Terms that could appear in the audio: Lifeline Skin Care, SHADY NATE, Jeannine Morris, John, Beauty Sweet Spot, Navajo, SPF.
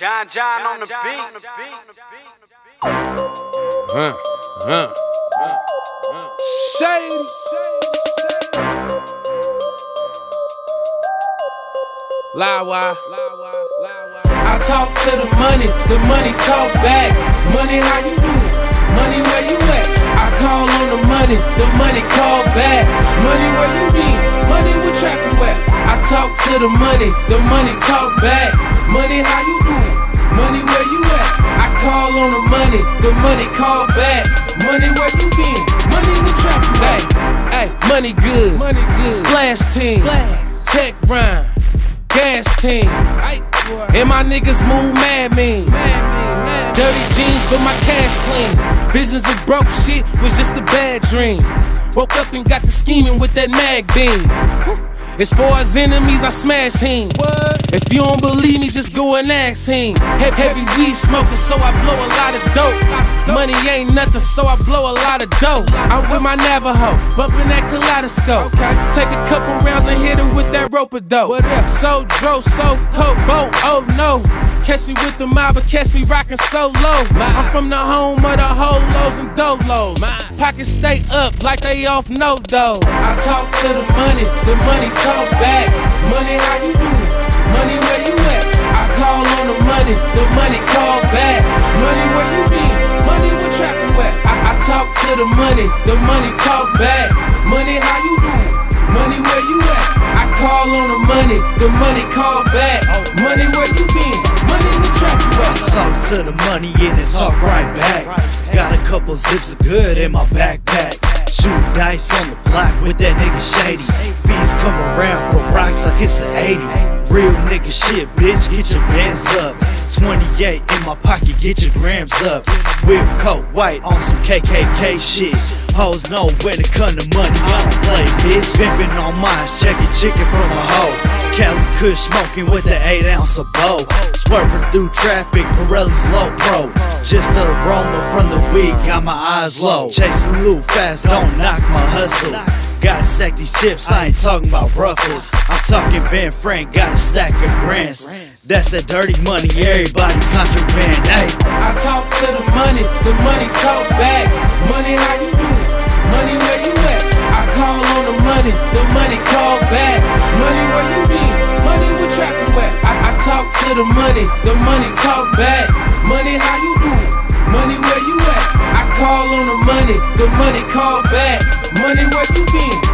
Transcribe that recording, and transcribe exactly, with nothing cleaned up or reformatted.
John, John on the beat. Huh, huh, huh, huh. Shame. Lawa. I talk to the money, the money talk back. Money, how you doing? Money, where you at? I call on the money, the money call back. Money, where you been? Money, what trap you at? I talk to the money, the money talk back. Money, how you doing? Money, where you at? I call on the money, the money call back. Money, where you been? Money, what trap you at? Ay, money good, money good. Splash team, splash. Tech rhyme, gas team. Ay, and my niggas move mad mean. Mad mean, mad. Dirty jeans, but my cash clean. Business of broke shit was just a bad dream. Woke up and got to scheming with that mag beam. As far as enemies, I smash him. What? If you don't believe me, just go and ask him. He heavy weed smoking, so I blow a lot of dope. Money ain't nothing, so I blow a lot of dope. I'm with my Navajo, bumping that kaleidoscope. Okay. Take a couple rounds and hit him with that rope of dope. So dro, so coke, boat, oh no. Catch me with the mob, but catch me rockin' solo. I'm from the home of the holos and dolos. Pockets stay up like they off no dough. I talk to the money, the money talk back. Money, how you doing? Money, where you at? I call on the money, the money call back. Money, where you been? Money, what trap you at? I, I talk to the money, the money talk back. Money, how you doing? Money, where you at? I call on the money, the money call back. Money, where you been? Talk to the money and it talk right back. Got a couple zips of good in my backpack. Shoot dice on the block with that nigga Shady. Beats come around from rocks like it's the eighties. Real nigga shit, bitch, get your bands up. Twenty-eight in my pocket, get your grams up. Whip coat white on some K K K shit. Hoes know when it come to money, I don't play, bitch. Pimpin' on mine, checkin' chicken from a hoe. Cali Kush smoking with the eight ounce of bow. Swerving through traffic, Pirelli's low pro. Just the aroma from the weed got my eyes low. Chasing loot fast, don't knock my hustle. Gotta stack these chips, I ain't talking about ruffles. I'm talking Ben Frank, got a stack of grants. That's that dirty money, everybody contraband, ayy. I talk to the money, the money talk back. Money, how you doing? Money, where you at? I call on the money, the money call back. Money, where you been? I, I talk to the money, the money talk back. Money, how you doing? Money, where you at? I call on the money, the money call back. Money, where you been?